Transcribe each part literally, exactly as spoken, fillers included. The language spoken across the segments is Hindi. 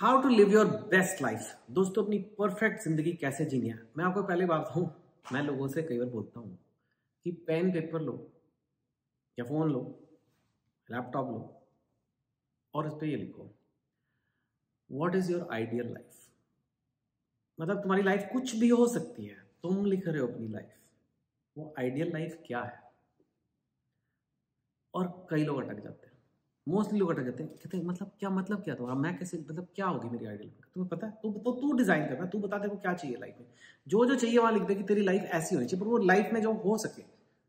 How to live your best life. दोस्तों, अपनी परफेक्ट जिंदगी कैसे जीनी है, मैं आपको पहले बात हूँ, मैं लोगों से कई बार बोलता हूँ कि पेन पेपर लो या फोन लो, लैपटॉप लो और इस पर ये लिखो what is your ideal life. मतलब तुम्हारी लाइफ कुछ भी हो सकती है, तुम लिख रहे हो अपनी लाइफ, वो आइडियल लाइफ क्या है। और कई लोग अटक जाते हैं, मोस्टली लोग अटक जाते हैं, कहते हैं मतलब क्या मतलब क्या तो मैं कैसे मतलब क्या होगी मेरी आइडियल लाइफ। तुम्हें पता है, तू तो तू डिजाइन करना, तू बता देखो क्या चाहिए लाइफ में, जो जो चाहिए वहाँ लिख दे कि तेरी लाइफ ऐसी होनी चाहिए। पर वो लाइफ में जो हो सके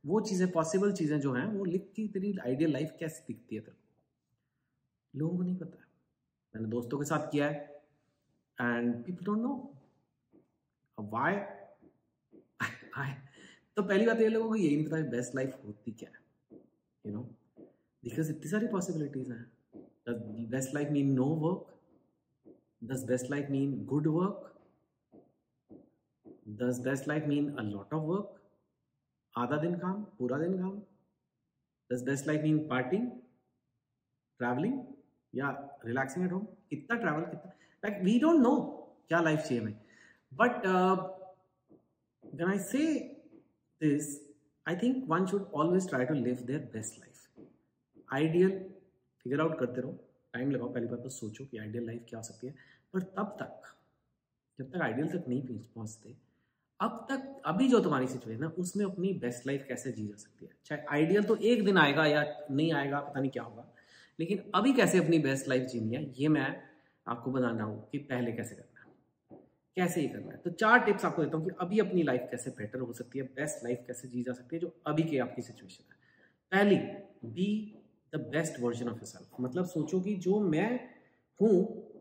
वो चीज़ें, पॉसिबल चीज़ें जो हैं वो लिख के तेरी आइडियल लाइफ कैसी दिखती है तेरे को। लोगों को नहीं पता है, मैंने दोस्तों के साथ किया है and people don't know why. तो पहली बात ये, लोगों को यही नहीं पता बेस्ट लाइफ होती क्या है, यू नो, बिकॉज इतनी सारी पॉसिबिलिटीज हैं। Does best life mean no work? Does best life mean good work? Does best life mean a lot of work, आधा दिन काम पूरा दिन काम? Does best life mean partying, travelling या रिलैक्सिंग एट होम? कितना ट्रैवल, कितना, लाइक वी डोंट नो क्या लाइफ चाहिए हमें। But when I say this, I think one should always try to live their best life. Ideal figure out करते रहो, टाइम लगाओ, पहली बार तो सोचो कि आइडियल लाइफ क्या हो सकती है। पर तब तक, जब तक आइडियल तक नहीं पहुंचते, अब तक अभी जो तुम्हारी सिचुएशन है उसमें अपनी बेस्ट लाइफ कैसे जी जा सकती है। चाहे आइडियल तो एक दिन आएगा या नहीं आएगा, पता नहीं क्या होगा, लेकिन अभी कैसे अपनी बेस्ट लाइफ जीनी है ये मैं आपको बताना हूँ कि पहले कैसे करना है, कैसे ये करना है। तो चार टिप्स आपको देता हूँ कि अभी अपनी लाइफ कैसे बेटर हो सकती है, बेस्ट लाइफ कैसे जी जा सकती है जो अभी की आपकी सिचुएशन है। पहली, be the best version of yourself. मतलब सोचो कि जो मैं हूँ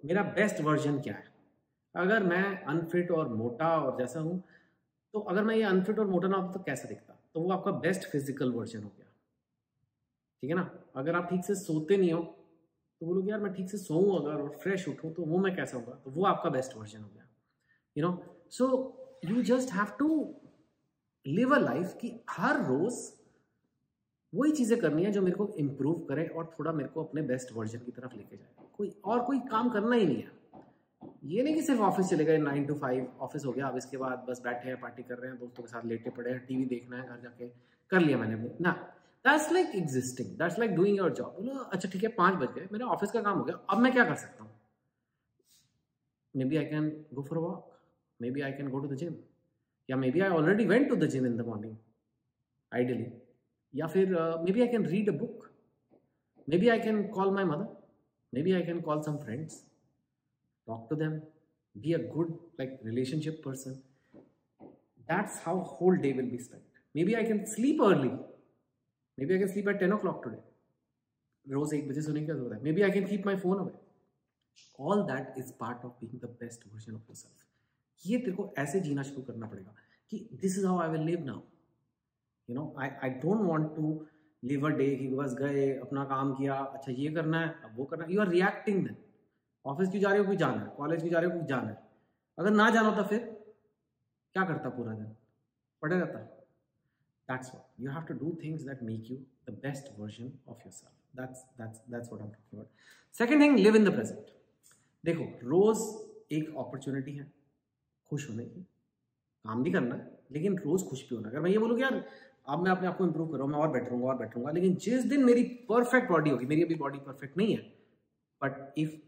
मेरा बेस्ट वर्जन क्या है। अगर मैं अनफिट और मोटा और जैसा हूँ, तो अगर मैं ये अनफिट और मोटा ना होता तो कैसा दिखता, तो वो आपका बेस्ट फिजिकल वर्जन हो गया, ठीक है ना। अगर आप ठीक से सोते नहीं हो तो बोलोगे यार मैं ठीक से सोऊँ अगर और फ्रेश उठूँ तो वो मैं कैसा होगा, तो वो आपका बेस्ट वर्जन हो गया, you know. So you just have to live a life कि हर रोज़ वही चीज़ें करनी है जो मेरे को इम्प्रूव करे और थोड़ा मेरे को अपने बेस्ट वर्जन की तरफ लेके जाए। कोई और कोई काम करना ही नहीं है। ये नहीं कि सिर्फ ऑफिस चले गए, नाइन टू फाइव ऑफिस हो गया, अब इसके बाद बस बैठे हैं, पार्टी कर रहे हैं, दोस्तों के साथ लेटे पड़े हैं, टीवी देखना है, घर जाके कर लिया मैंने अपने ना। That's like existing, that's like doing your job. बोलो अच्छा ठीक है पाँच बज गए, मेरा ऑफिस का काम हो गया, अब मैं क्या कर सकता हूँ? Maybe I can go for walk, maybe I can go to the gym, या maybe I already went to the gym in the morning ideally, या फिर maybe I can read a book, maybe I can call my mother, maybe I can call some friends, talk to them, be a good like relationship person. That's how whole day will be spent. Maybe I can sleep early, maybe I can sleep at ten o'clock today, रोज एक बजे सोने की जरूरत है। Maybe I can keep my phone away. All that is part of being the best version of yourself. ये तेरे को ऐसे जीना शुरू करना पड़ेगा कि this is how I will live now, you know. I I don't want to live a day कि बस गए अपना काम किया, अच्छा ये करना है अब वो करना है। You are reacting then, office क्यों जा रहे हो, क्यों जाना है, कॉलेज क्यों जा रहे हो, क्यों जाना है। अगर ना जाना होता फिर क्या करता, पूरा दिन पढ़े रहता। That's what you have to do, things that make you the best version of yourself. That's that's that's what I am talking about. Second thing, live in the present. देखो रोज एक अपॉर्चुनिटी है खुश होने की, काम भी करना है लेकिन रोज खुश भी होना। अगर मैं ये बोलूँ यार अब मैं अपने आप को इंप्रूव कर रहा हूँ, मैं और बेटर हूँ और बेटर हूँ, लेकिन जिस दिन मेरी परफेक्ट बॉडी होगी, मेरी अभी बॉडी परफेक्ट नहीं है, but if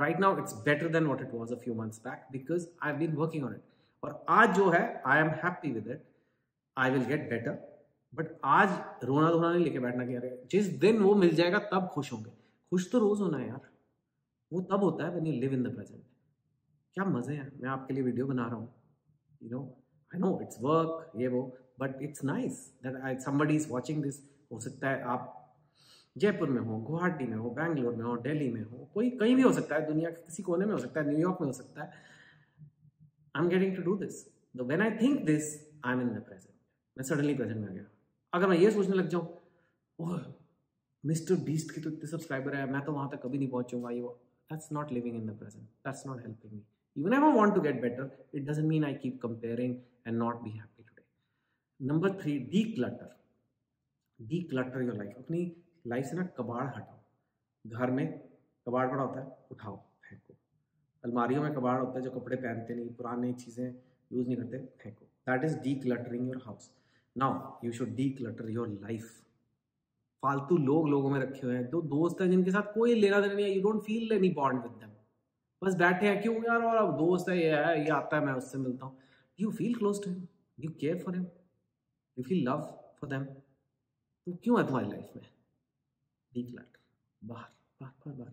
right now it's better then what it was a few months back because I have been working on it. और आज जो है I am happy with it, I will get better. But आज रोना धोना नहीं लेके बैठना कि अरे जिस दिन वो मिल जाएगा तब खुश होंगे। खुश तो रोज होना है यार, वो तब होता है when you live in the present. क्या मजे हैं, मैं आपके लिए वीडियो बना रहा हूँ, you know, I know it's work ये वो, but it's nice that somebody is watching this. हो सकता है आप जयपुर में हो, गुवाहाटी में हो, बैंगलोर में हो, दिल्ली में हो, कोई कहीं भी हो सकता है, दुनिया के किसी कोने में हो सकता है, न्यूयॉर्क में हो सकता है। I am getting to do this. When I think this I am in the present. मैं सडनली प्रेजेंट में आ गया। अगर मैं ये सोचने लग जाऊँ ओह मिस्टर बीस्ट की तो इतने सब्सक्राइबर है, मैं तो वहाँ तक कभी नहीं पहुँचूंगा, ये वो, that's not living in the present, that's not helping me. Even if I want to get better, it doesn't mean I keep comparing and not be happy today. Number three, declutter. Declutter your life. अपनी लाइफ से ना कबाड़ हटाओ। घर में कबाड़ पड़ा होता है, उठाओ फेंको। अलमारियों में कबाड़ होता है जो कपड़े पहनते नहीं, पुरानी चीज़ें यूज़ नहीं करते, फेंको। That is decluttering your house. Now you should declutter your life. फालतू लोग लोगों में रखे हुए हैं, दो दोस्त हैं जिनके साथ कोई लेना देना नहीं है, you don't feel any bond with them, बस बैठे हैं क्यों यार, और अब दोस्त है ये है ये आता है मैं उससे मिलता हूँ, you feel close to him, you care for him, you feel love for them, तो क्यों है तुम्हारी लाइफ में? डी क्लटर, बाहर बाहर बाहर बाहर,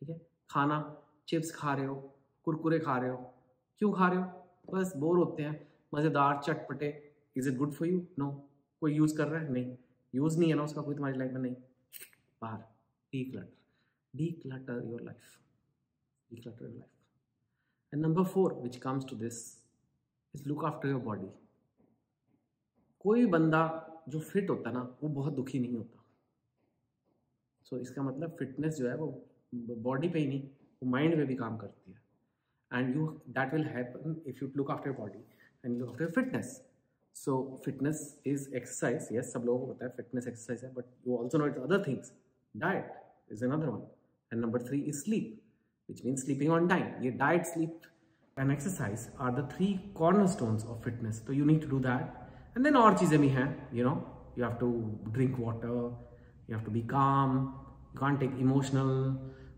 ठीक है। खाना, चिप्स खा रहे हो, कुरकुरे खा रहे हो, क्यों खा रहे हो? बस बोर होते हैं, मज़ेदार चटपटे। Is it good for you? No. कोई यूज़ कर रहा है? नहीं, यूज़ नहीं है ना उसका कोई तुम्हारी लाइफ में, नहीं, बाहर। Declutter, declutter your life, declutter your life. And number four which comes to this is look after your body. कोई बंदा जो फिट होता है ना वो बहुत दुखी नहीं होता। सो so, इसका मतलब फिटनेस जो है वो बॉडी पे ही नहीं वो माइंड पे भी काम करती है। And you that will happen if you look after your body and look after your fitness. So fitness is exercise, yes सब लोगों को पता है फिटनेस एक्सरसाइज है, but you also know it's other things. Diet is another one. And number three is sleep which means sleeping on time. ये diet, sleep and exercise are the three corner stones of fitness. तो you need to do that. And then और चीज़ें भी हैं, you know you have to drink water, you have to be calm, you can't take emotional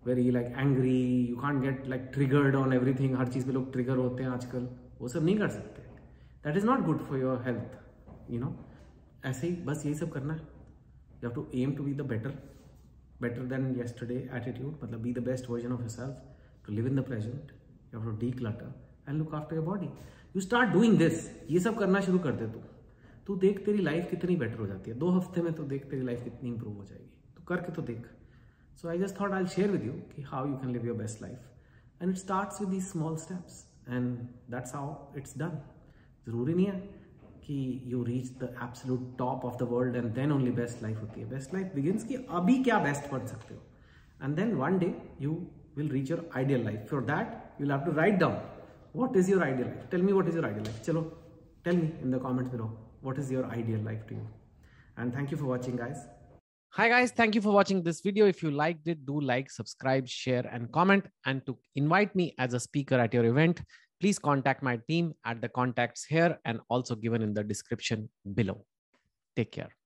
very like angry, you can't get like triggered on everything. हर चीज़ पे लोग ट्रिगर होते हैं आजकल, वो सब नहीं कर सकते। That is not good for your health, you know. ऐसे ही बस यही सब करना है। You have to aim to be the better, better than yesterday attitude, मतलब be the best version of yourself to live in the present. You have to declutter and look after your body. You start doing this, ये सब करना शुरू कर दे तू तू देख तेरी लाइफ कितनी बेटर हो जाती है। दो हफ्ते में तो देख तेरी लाइफ कितनी इंप्रूव हो जाएगी, तो करके तो देख। So I just thought I share with you कि how you can live your best life, and it starts with these small steps, and that's how it's done. ज़रूरी नहीं है कि you reach the absolute top of the world and then only best life होती है। बेस्ट लाइफ बिगिंस कि अभी क्या बेस्ट बन सकते हो, and then one day you will reach your ideal life. For that you will have to write down what is your ideal life. Tell me what is your ideal life. चलो tell me in the comments below what is your ideal life to you. And thank you for watching, guys. Hi guys, thank you for watching this video. If you liked it, do like, subscribe, share and comment. And to invite me as a speaker at your event, please contact my team at the contacts here and also given in the description below. Take care.